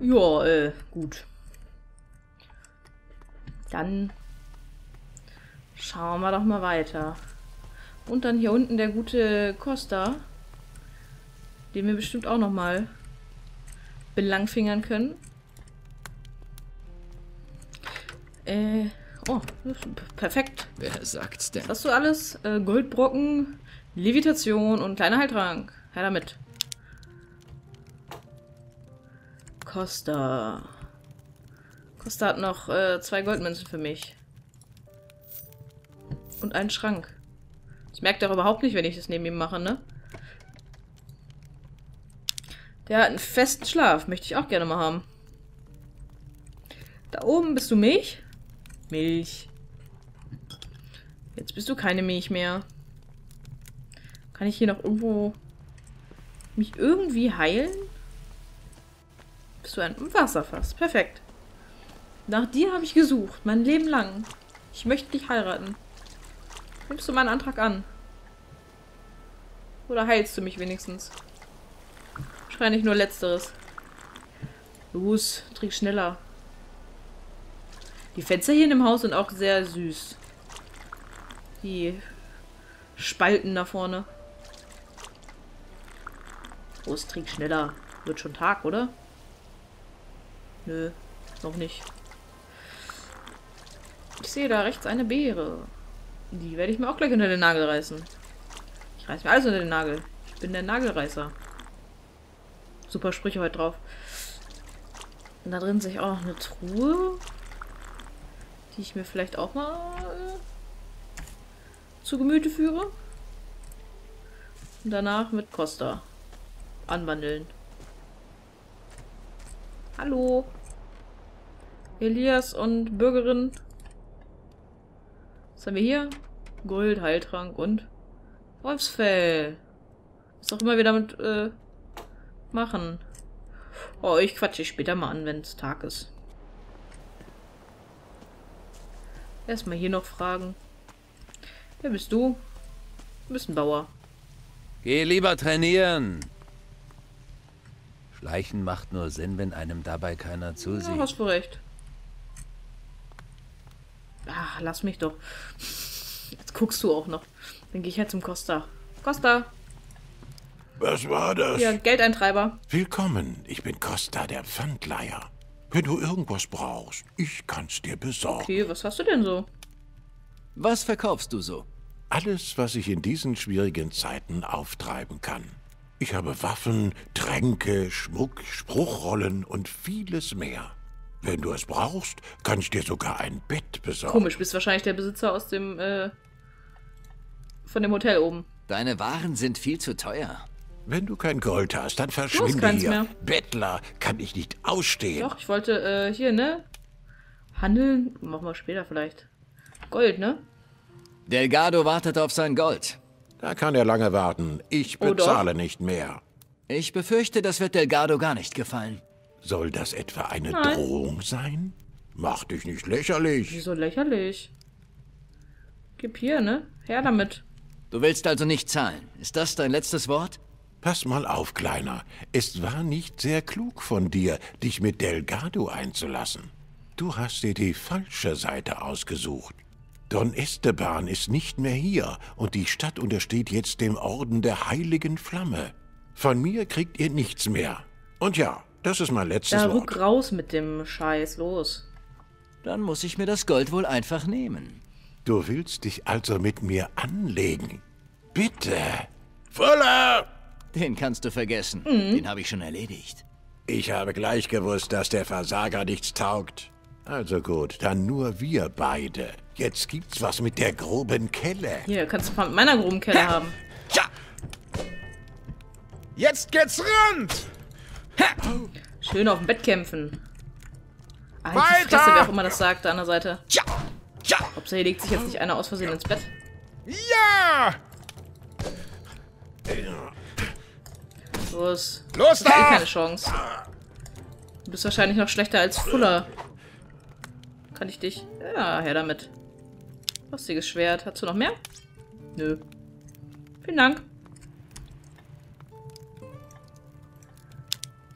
Ja, gut. Dann schauen wir doch mal weiter. Und dann hier unten der gute Costa, den wir bestimmt auch nochmal belangfingern können. Oh, perfekt. Wer sagt's denn? Was hast du alles? Goldbrocken, Levitation und kleiner Heiltrank. Her damit. Costa. Costa hat noch 2 Goldmünzen für mich. Und einen Schrank. Das merkt er überhaupt nicht, wenn ich das neben ihm mache, ne? Der hat einen festen Schlaf. Möchte ich auch gerne mal haben. Da oben bist du Milch? Milch. Jetzt bist du keine Milch mehr. Kann ich hier noch irgendwo mich irgendwie heilen? Bist du ein Wasserfass? Perfekt. Nach dir habe ich gesucht, mein Leben lang. Ich möchte dich heiraten. Nimmst du meinen Antrag an? Oder heilst du mich wenigstens? Wahrscheinlich nur Letzteres. Los, trink schneller. Die Fenster hier in dem Haus sind auch sehr süß. Die Spalten da vorne. Los, trink schneller. Wird schon Tag, oder? Nö, noch nicht. Ich sehe da rechts eine Beere. Die werde ich mir auch gleich unter den Nagel reißen. Ich reiß mir alles unter den Nagel. Ich bin der Nagelreißer. Super Sprüche heute drauf. Und da drin sehe ich auch noch eine Truhe, die ich mir vielleicht auch mal zu Gemüte führe. Und danach mit Costa anwandeln. Hallo. Elias und Bürgerin. Was haben wir hier? Gold, Heiltrank und Wolfsfell. Was auch immer wir damit machen. Oh, ich quatsche später mal an, wenn es Tag ist. Erstmal hier noch fragen. Wer bist du? Du bist ein Bauer. Geh lieber trainieren. Schleichen macht nur Sinn, wenn einem dabei keiner zusieht. Ja, hast du recht. Ach, lass mich doch. Jetzt guckst du auch noch. Dann gehe ich halt zum Costa. Costa! Was war das? Ja, Geldeintreiber. Willkommen, ich bin Costa, der Pfandleiher. Wenn du irgendwas brauchst, ich kann's dir besorgen. Okay, was hast du denn so? Was verkaufst du so? Alles, was ich in diesen schwierigen Zeiten auftreiben kann. Ich habe Waffen, Tränke, Schmuck, Spruchrollen und vieles mehr. Wenn du es brauchst, kann ich dir sogar ein Bett besorgen. Komisch, bist wahrscheinlich der Besitzer aus dem, von dem Hotel oben. Deine Waren sind viel zu teuer. Wenn du kein Gold hast, dann verschwinde hier. Mehr. Bettler kann ich nicht ausstehen. Doch, ich wollte, hier, ne? Handeln? Machen wir später vielleicht. Gold, ne? Delgado wartet auf sein Gold. Da kann er lange warten. Ich bezahle nicht mehr. Ich befürchte, das wird Delgado gar nicht gefallen. Soll das etwa eine Drohung sein? Mach dich nicht lächerlich. Wieso lächerlich? Gib hier, ne? Her damit. Du willst also nicht zahlen. Ist das dein letztes Wort? Pass mal auf, Kleiner. Es war nicht sehr klug von dir, dich mit Delgado einzulassen. Du hast dir die falsche Seite ausgesucht. Don Esteban ist nicht mehr hier und die Stadt untersteht jetzt dem Orden der Heiligen Flamme. Von mir kriegt ihr nichts mehr. Und ja... Das ist mein letztes Wort. Da ruck raus mit dem Scheiß, los. Dann muss ich mir das Gold wohl einfach nehmen. Du willst dich also mit mir anlegen? Bitte. Fuller! Den kannst du vergessen. Den habe ich schon erledigt. Ich habe gleich gewusst, dass der Versager nichts taugt. Also gut, dann nur wir beide. Jetzt gibt's was mit der groben Kelle. Hier, kannst du mit meiner groben Kelle haben. Ja. Jetzt geht's rund! Schön auf dem Bett kämpfen. Alter Fresse, wer auch immer das sagt, da an der Seite. Ob's hier legt sich jetzt nicht einer aus Versehen ins Bett. Ja! Los. Los da! Ich hab keine Chance. Du bist wahrscheinlich noch schlechter als Fuller. Kann ich dich... Ja, her damit. Lustiges Schwert. Hast du noch mehr? Nö. Vielen Dank.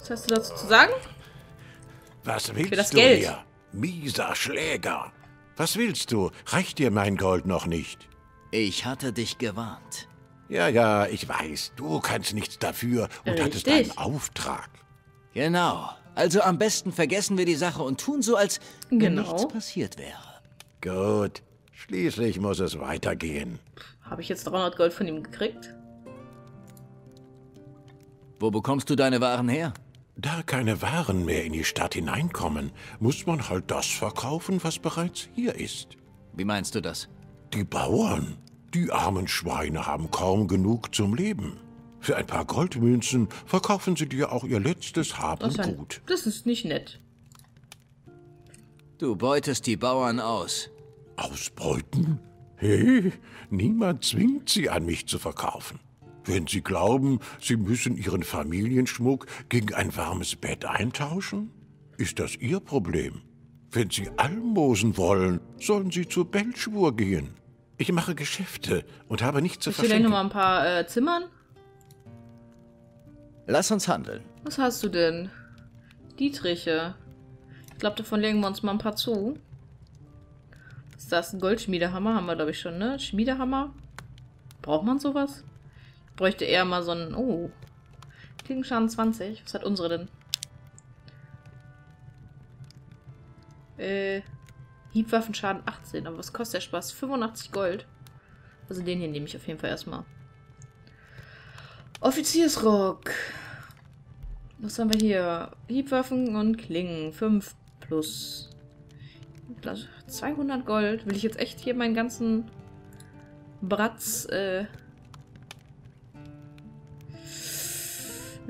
Was hast du dazu zu sagen? Was willst für das du Geld? Hier? Mieser Schläger. Was willst du? Reicht dir mein Gold noch nicht? Ich hatte dich gewarnt. Ja, ja, ich weiß. Du kannst nichts dafür und hattest einen Auftrag. Genau. Also am besten vergessen wir die Sache und tun so, als nichts passiert wäre. Gut. Schließlich muss es weitergehen. Habe ich jetzt 300 Gold von ihm gekriegt? Wo bekommst du deine Waren her? Da keine Waren mehr in die Stadt hineinkommen, muss man halt das verkaufen, was bereits hier ist. Wie meinst du das? Die Bauern. Die armen Schweine haben kaum genug zum Leben. Für ein paar Goldmünzen verkaufen sie dir auch ihr letztes Hab und Gut. Das ist nicht nett. Du beutest die Bauern aus. Ausbeuten? Hey, niemand zwingt sie an mich zu verkaufen. Wenn sie glauben, sie müssen ihren Familienschmuck gegen ein warmes Bett eintauschen, ist das ihr Problem. Wenn sie Almosen wollen, sollen sie zur Belschwur gehen. Ich mache Geschäfte und habe nichts zu verschenken. Willst du denn noch mal ein paar Zimmern? Lass uns handeln. Was hast du denn? Dietriche. Ich glaube, davon legen wir uns mal ein paar zu. Ist das ein Goldschmiedehammer? Haben wir, glaube ich, schon, ne? Schmiedehammer? Braucht man sowas? Ich bräuchte eher mal so einen... Oh. Klingenschaden 20. Was hat unsere denn? Hiebwaffenschaden 18. Aber was kostet der Spaß? 85 Gold. Also den hier nehme ich auf jeden Fall erstmal. Offiziersrock. Was haben wir hier? Hiebwaffen und Klingen. 5 plus... 200 Gold. Will ich jetzt echt hier meinen ganzen Bratz, will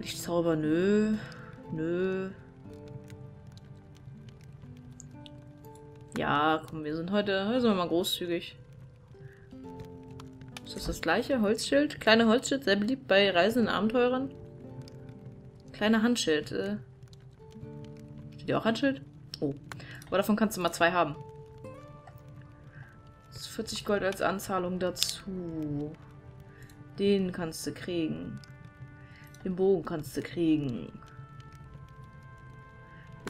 ich zaubern? Nö. Nö. Ja, komm, wir sind heute sind wir mal großzügig. Ist das das gleiche? Holzschild? Kleine Holzschild, sehr beliebt bei reisenden Abenteurern. Kleine Handschild. Steht hier auch Handschild? Oh. Aber davon kannst du mal 2 haben. 40 Gold als Anzahlung dazu. Den kannst du kriegen. Den Bogen kannst du kriegen.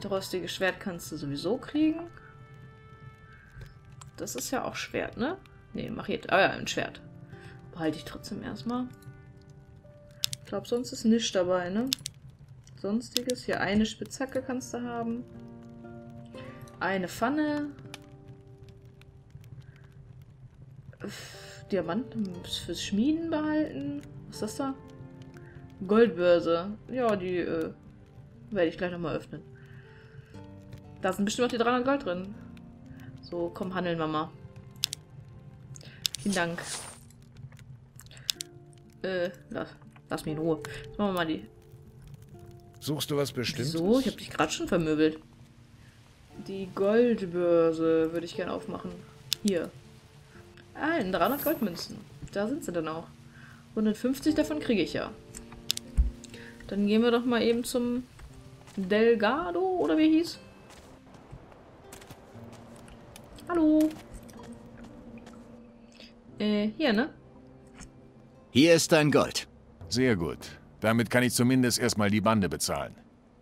Das rostige Schwert kannst du sowieso kriegen. Das ist ja auch Schwert, ne? Ne, mach jetzt. Ah ja, ein Schwert. Behalte ich trotzdem erstmal. Ich glaube, sonst ist nichts dabei, ne? Sonstiges. Hier eine Spitzhacke kannst du haben. Eine Pfanne. Diamanten fürs Schmieden behalten. Was ist das da? Goldbörse. Ja, die werde ich gleich nochmal öffnen. Da sind bestimmt noch die 300 Gold drin. So, komm, handeln wir mal. Vielen Dank. Lass mich in Ruhe. Jetzt machen wir mal die... Suchst du was Bestimmtes? So, ich habe dich gerade schon vermöbelt. Die Goldbörse würde ich gerne aufmachen. Hier. Ah, in 300 Goldmünzen. Da sind sie dann auch. 150 davon kriege ich ja. Dann gehen wir doch mal eben zum Delgado, oder wie hieß? Hallo. Hier, ne? Hier ist dein Gold. Sehr gut. Damit kann ich zumindest erstmal die Bande bezahlen.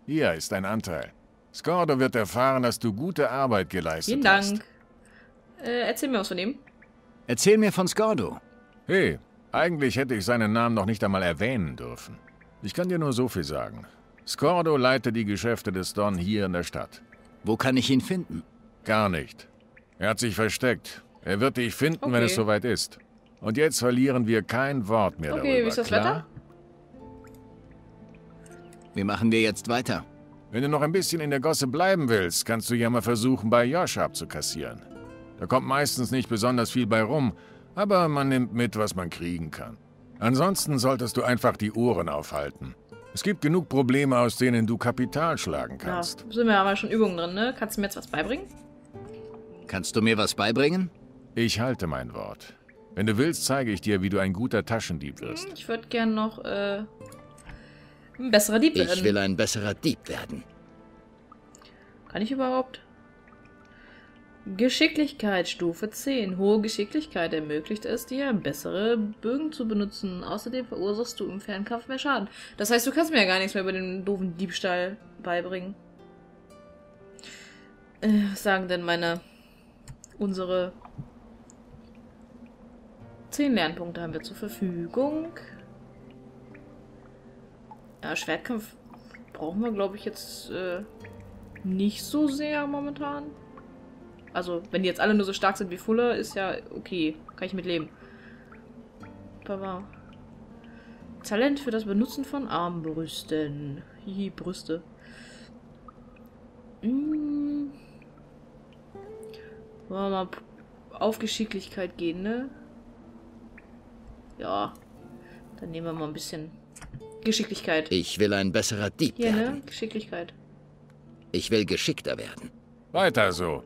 Hier ist dein Anteil. Scordo wird erfahren, dass du gute Arbeit geleistet hast. Vielen Dank. Erzähl mir was von ihm. Erzähl mir von Scordo. Hey, eigentlich hätte ich seinen Namen noch nicht einmal erwähnen dürfen. Ich kann dir nur so viel sagen. Scordo leitet die Geschäfte des Don hier in der Stadt. Wo kann ich ihn finden? Gar nicht. Er hat sich versteckt. Er wird dich finden, wenn es soweit ist. Und jetzt verlieren wir kein Wort mehr darüber. Okay, wie ist das Wetter? Wie machen wir jetzt weiter? Wenn du noch ein bisschen in der Gosse bleiben willst, kannst du ja mal versuchen, bei Josh abzukassieren. Da kommt meistens nicht besonders viel bei rum, aber man nimmt mit, was man kriegen kann. Ansonsten solltest du einfach die Ohren aufhalten. Es gibt genug Probleme, aus denen du Kapital schlagen kannst. Ja, da sind wir aber schon Übungen drin, ne? Kannst du mir jetzt was beibringen? Kannst du mir was beibringen? Ich halte mein Wort. Wenn du willst, zeige ich dir, wie du ein guter Taschendieb wirst. Ich würde gern noch ein besserer Dieb werden. Ich will ein besserer Dieb werden. Kann ich überhaupt... Geschicklichkeit, Stufe 10. Hohe Geschicklichkeit ermöglicht es dir, bessere Bögen zu benutzen. Außerdem verursachst du im Fernkampf mehr Schaden. Das heißt, du kannst mir ja gar nichts mehr über den doofen Diebstahl beibringen. Was sagen denn unsere 10 Lernpunkte haben wir zur Verfügung. Ja, Schwertkampf brauchen wir, glaube ich, jetzt nicht so sehr momentan. Also, wenn die jetzt alle nur so stark sind wie Fuller, ist ja okay. Kann ich mitleben. Papa. Talent für das Benutzen von Armbrüsten. Hihi, Brüste. Wollen wir mal auf Geschicklichkeit gehen, ne? Ja. Dann nehmen wir mal ein bisschen Geschicklichkeit. Ich will ein besserer Dieb werden. Ne? Geschicklichkeit. Ich will geschickter werden. Weiter so.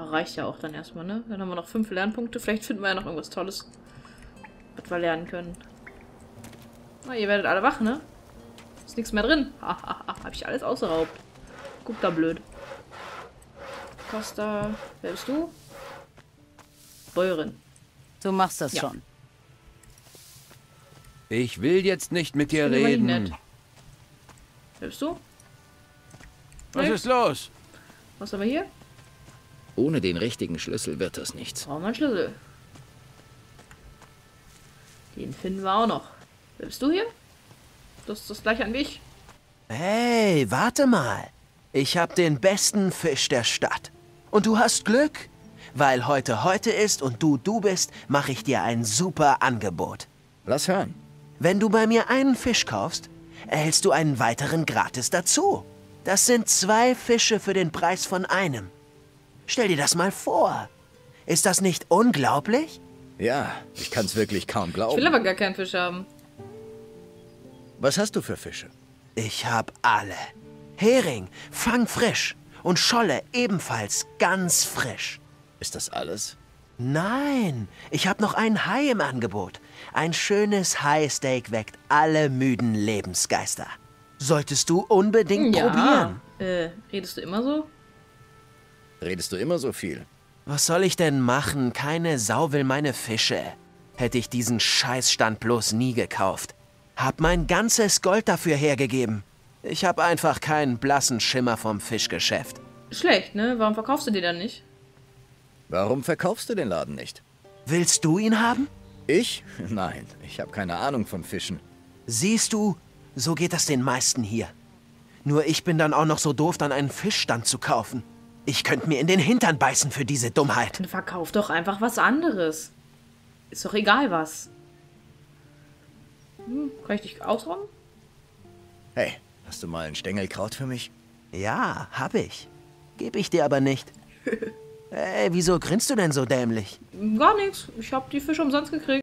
Reicht ja auch dann erstmal, ne? Dann haben wir noch 5 Lernpunkte. Vielleicht finden wir ja noch irgendwas Tolles, was wir lernen können. Na, ihr werdet alle wach, ne? Ist nichts mehr drin. Hab ich alles ausgeraubt. Guck da blöd. Costa, wer bist du? Bäuerin. Du machst das schon. Ich will jetzt nicht mit dir reden. Wer bist du? Was ist los? Was haben wir hier? Ohne den richtigen Schlüssel wird das nichts. Brauchen wir einen Schlüssel. Den finden wir auch noch. Wer bist du hier? Das ist das gleiche an wie ich. Hey, warte mal. Ich habe den besten Fisch der Stadt. Und du hast Glück. Weil heute ist und du bist, mache ich dir ein super Angebot. Lass hören. Wenn du bei mir einen Fisch kaufst, erhältst du einen weiteren gratis dazu. Das sind 2 Fische für den Preis von einem. Stell dir das mal vor. Ist das nicht unglaublich? Ja, ich kann es wirklich kaum glauben. Ich will aber gar keinen Fisch haben. Was hast du für Fische? Ich habe alle. Hering, fangfrisch. Und Scholle ebenfalls ganz frisch. Ist das alles? Nein, ich habe noch einen Hai im Angebot. Ein schönes Hai-Steak weckt alle müden Lebensgeister. Solltest du unbedingt probieren. Redest du immer so? Redest du immer so viel? Was soll ich denn machen? Keine Sau will meine Fische. Hätte ich diesen Scheißstand bloß nie gekauft. Hab mein ganzes Gold dafür hergegeben. Ich hab einfach keinen blassen Schimmer vom Fischgeschäft. Schlecht, ne? Warum verkaufst du die dann nicht? Warum verkaufst du den Laden nicht? Willst du ihn haben? Ich? Nein, ich habe keine Ahnung von Fischen. Siehst du, so geht das den meisten hier. Nur ich bin dann auch noch so doof, dann einen Fischstand zu kaufen. Ich könnte mir in den Hintern beißen für diese Dummheit. Dann verkauf doch einfach was anderes. Ist doch egal was. Kann ich dich ausräumen? Hey, hast du mal ein Stängelkraut für mich? Ja, hab ich. Gebe ich dir aber nicht. Ey, wieso grinst du denn so dämlich? Gar nichts. Ich hab die Fische umsonst gekriegt.